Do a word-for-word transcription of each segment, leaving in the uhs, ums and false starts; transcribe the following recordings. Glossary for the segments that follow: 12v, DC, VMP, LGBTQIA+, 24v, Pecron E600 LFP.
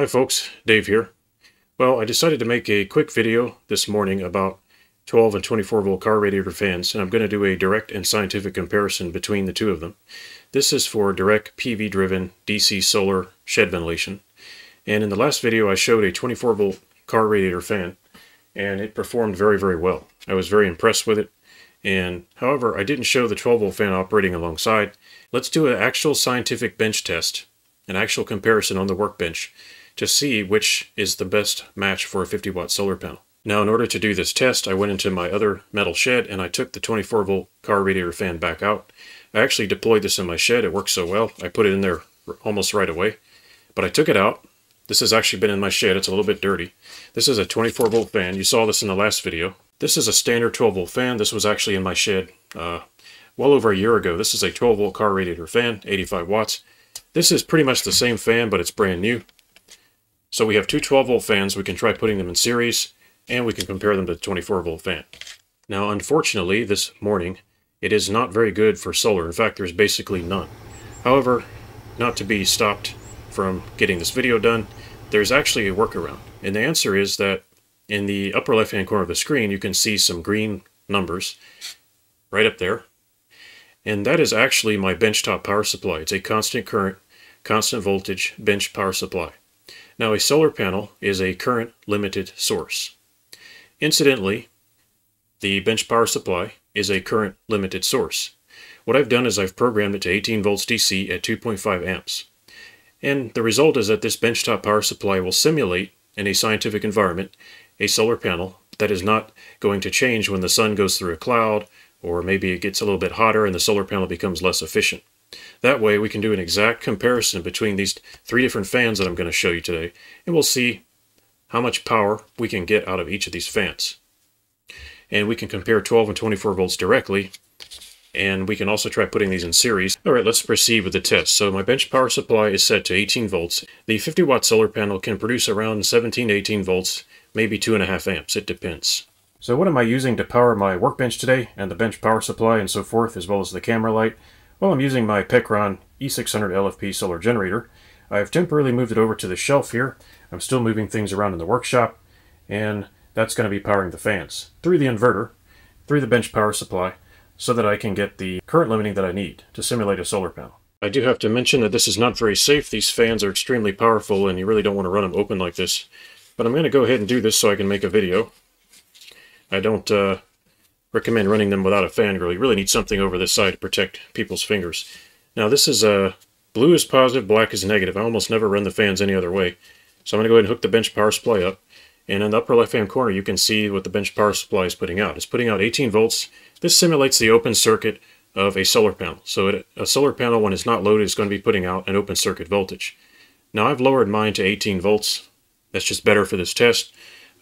Hi folks, Dave here. Well, I decided to make a quick video this morning about twelve and twenty-four volt car radiator fans, and I'm going to do a direct and scientific comparison between the two of them. This is for direct P V driven D C solar shed ventilation. And in the last video I showed a twenty-four volt car radiator fan, and it performed very, very well. I was very impressed with it. And however, I didn't show the twelve volt fan operating alongside. Let's do an actual scientific bench test, an actual comparison on the workbench, to see which is the best match for a fifty watt solar panel. Now, in order to do this test, I went into my other metal shed and I took the twenty-four volt car radiator fan back out. I actually deployed this in my shed. It worked so well, I put it in there almost right away. But I took it out. This has actually been in my shed. It's a little bit dirty. This is a twenty-four volt fan. You saw this in the last video. This is a standard twelve volt fan. This was actually in my shed uh, well over a year ago. This is a twelve volt car radiator fan, eighty-five watts. This is pretty much the same fan, but it's brand new. So we have two twelve volt fans. We can try putting them in series, and we can compare them to the twenty-four volt fan. Now, unfortunately, this morning, it is not very good for solar. In fact, there's basically none. However, not to be stopped from getting this video done, there's actually a workaround. And the answer is that in the upper left-hand corner of the screen, you can see some green numbers right up there. And that is actually my benchtop power supply. It's a constant current, constant voltage bench power supply. Now, a solar panel is a current limited source. Incidentally, the bench power supply is a current limited source. What I've done is I've programmed it to eighteen volts D C at two point five amps. And the result is that this benchtop power supply will simulate, in a scientific environment, a solar panel that is not going to change when the sun goes through a cloud, or maybe it gets a little bit hotter and the solar panel becomes less efficient. That way we can do an exact comparison between these three different fans that I'm going to show you today, and we'll see how much power we can get out of each of these fans. And we can compare twelve and twenty-four volts directly, and we can also try putting these in series. All right, let's proceed with the test. So my bench power supply is set to eighteen volts. The fifty watt solar panel can produce around seventeen to eighteen volts, maybe two and a half amps. It depends. So what am I using to power my workbench today, and the bench power supply and so forth, as well as the camera light? Well, I'm using my Pecron E six hundred L F P solar generator. I've temporarily moved it over to the shelf here. I'm still moving things around in the workshop, and that's going to be powering the fans through the inverter, through the bench power supply, so that I can get the current limiting that I need to simulate a solar panel. I do have to mention that this is not very safe. These fans are extremely powerful, and you really don't want to run them open like this. But I'm going to go ahead and do this so I can make a video. I don't uh, recommend running them without a fan grill. You really need something over this side to protect people's fingers. Now, this is uh, blue is positive, black is negative. I almost never run the fans any other way. So I'm going to go ahead and hook the bench power supply up. And in the upper left-hand corner, you can see what the bench power supply is putting out. It's putting out eighteen volts. This simulates the open circuit of a solar panel. So it, a solar panel, when it's not loaded, is going to be putting out an open circuit voltage. Now, I've lowered mine to eighteen volts. That's just better for this test.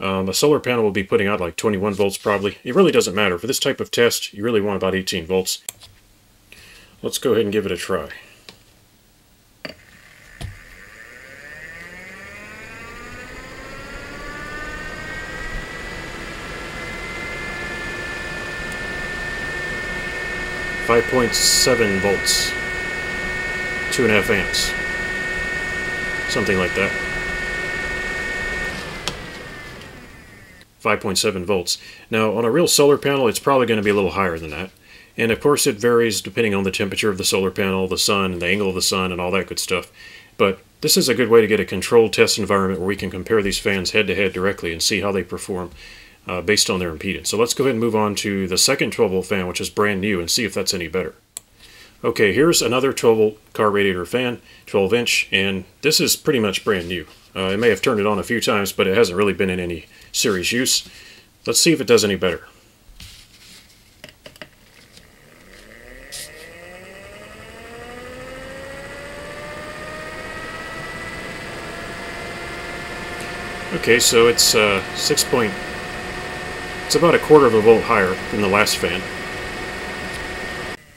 Um, a solar panel will be putting out like twenty-one volts probably. It really doesn't matter. For this type of test, you really want about eighteen volts. Let's go ahead and give it a try. five point seven volts, two and a half amps, something like that. five point seven volts. Now, on a real solar panel, it's probably going to be a little higher than that. And of course, it varies depending on the temperature of the solar panel, the sun, and the angle of the sun, and all that good stuff. But this is a good way to get a controlled test environment where we can compare these fans head-to-head directly and see how they perform Uh, based on their impedance. So let's go ahead and move on to the second twelve volt fan, which is brand new, and see if that's any better. Okay, here's another twelve volt car radiator fan, twelve inch, and this is pretty much brand new. Uh, I may have turned it on a few times, but it hasn't really been in any serious use. Let's see if it does any better. Okay, so it's uh, six point. It's about a quarter of a volt higher than the last fan.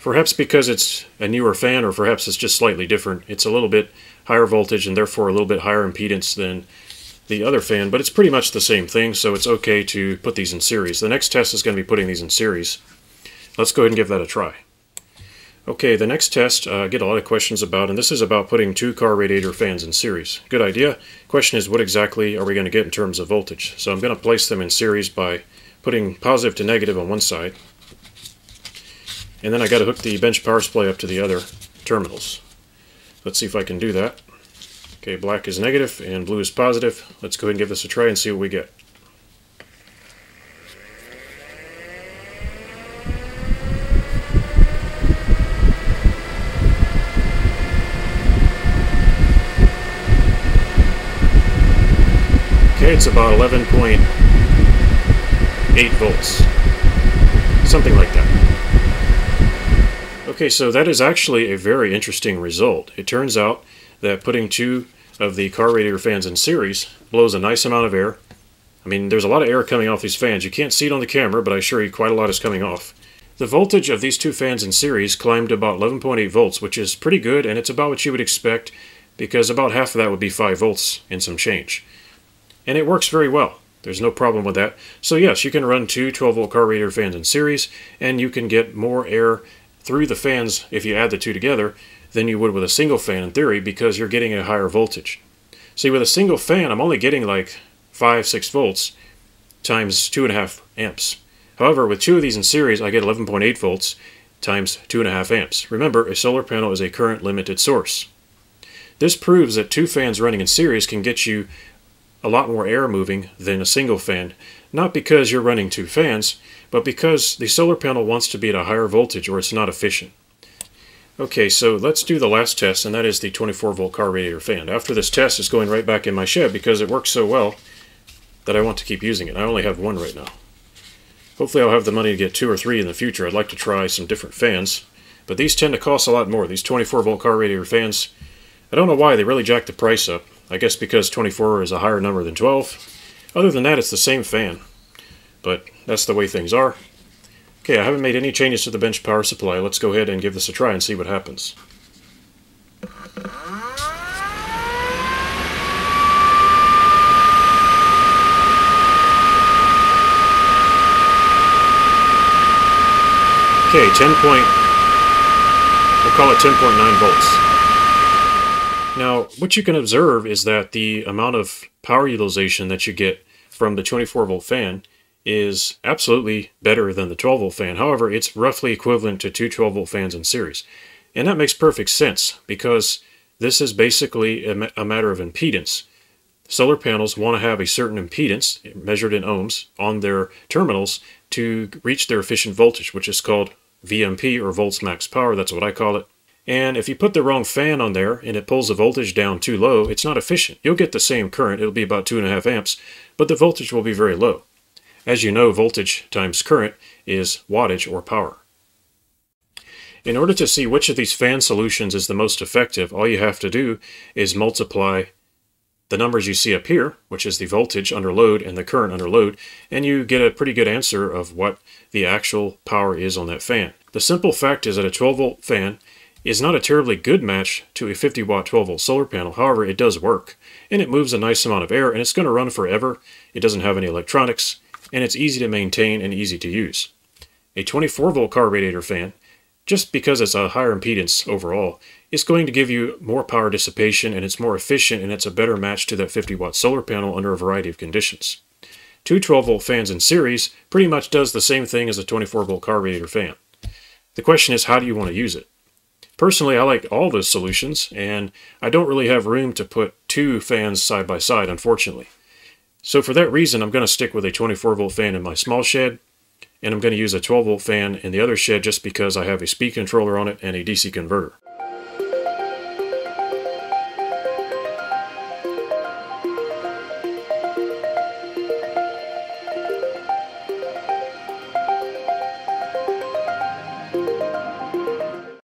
Perhaps because it's a newer fan, or perhaps it's just slightly different, it's a little bit higher voltage and therefore a little bit higher impedance than the other fan, but it's pretty much the same thing, so it's okay to put these in series. The next test is going to be putting these in series. Let's go ahead and give that a try. Okay, the next test uh, I get a lot of questions about, and this is about putting two car radiator fans in series. Good idea. Question is, what exactly are we going to get in terms of voltage? So I'm going to place them in series by putting positive to negative on one side, and then I got to hook the bench power supply up to the other terminals. Let's see if I can do that. Okay, black is negative and blue is positive. Let's go ahead and give this a try and see what we get. It's about eleven point eight volts, something like that. Okay, so that is actually a very interesting result. It turns out that putting two of the car radiator fans in series blows a nice amount of air. I mean, there's a lot of air coming off these fans. You can't see it on the camera, but I assure you quite a lot is coming off. The voltage of these two fans in series climbed to about eleven point eight volts, which is pretty good, and it's about what you would expect, because about half of that would be five volts and some change. And it works very well. There's no problem with that. So yes, you can run two twelve volt car radiator fans in series, and you can get more air through the fans if you add the two together than you would with a single fan in theory, because you're getting a higher voltage. See, with a single fan, I'm only getting like five, six volts times two and a half amps. However, with two of these in series, I get eleven point eight volts times two and a half amps. Remember, a solar panel is a current limited source. This proves that two fans running in series can get you a lot more air moving than a single fan, not because you're running two fans, but because the solar panel wants to be at a higher voltage or it's not efficient. Okay, so let's do the last test, and that is the twenty-four volt car radiator fan. After this test, it's going right back in my shed because it works so well that I want to keep using it. I only have one right now. Hopefully I'll have the money to get two or three in the future. I'd like to try some different fans, but these tend to cost a lot more. These twenty-four volt car radiator fans, I don't know why they really jacked the price up. I guess because twenty-four is a higher number than twelve. Other than that, it's the same fan, but that's the way things are. Okay, I haven't made any changes to the bench power supply. Let's go ahead and give this a try and see what happens. Okay, ten point, we'll call it ten point nine volts. Now, what you can observe is that the amount of power utilization that you get from the twenty-four volt fan is absolutely better than the twelve volt fan. However, it's roughly equivalent to two twelve volt fans in series. And that makes perfect sense, because this is basically a, ma a matter of impedance. Solar panels want to have a certain impedance, measured in ohms, on their terminals to reach their efficient voltage, which is called V M P, or volts max power. That's what I call it. And if you put the wrong fan on there and it pulls the voltage down too low, it's not efficient. You'll get the same current, it'll be about two and a half amps, but the voltage will be very low. As you know, voltage times current is wattage or power. In order to see which of these fan solutions is the most effective, all you have to do is multiply the numbers you see up here, which is the voltage under load and the current under load, and you get a pretty good answer of what the actual power is on that fan. The simple fact is that a twelve volt fan is not a terribly good match to a fifty watt twelve volt solar panel. However, it does work, and it moves a nice amount of air, and it's going to run forever. It doesn't have any electronics, and it's easy to maintain and easy to use. A twenty-four volt car radiator fan, just because it's a higher impedance overall, is going to give you more power dissipation, and it's more efficient, and it's a better match to that fifty watt solar panel under a variety of conditions. Two twelve volt fans in series pretty much does the same thing as a twenty-four volt car radiator fan. The question is, how do you want to use it? Personally, I like all those solutions, and I don't really have room to put two fans side by side, unfortunately. So for that reason, I'm going to stick with a twenty-four volt fan in my small shed, and I'm going to use a twelve volt fan in the other shed just because I have a speed controller on it and a D C converter.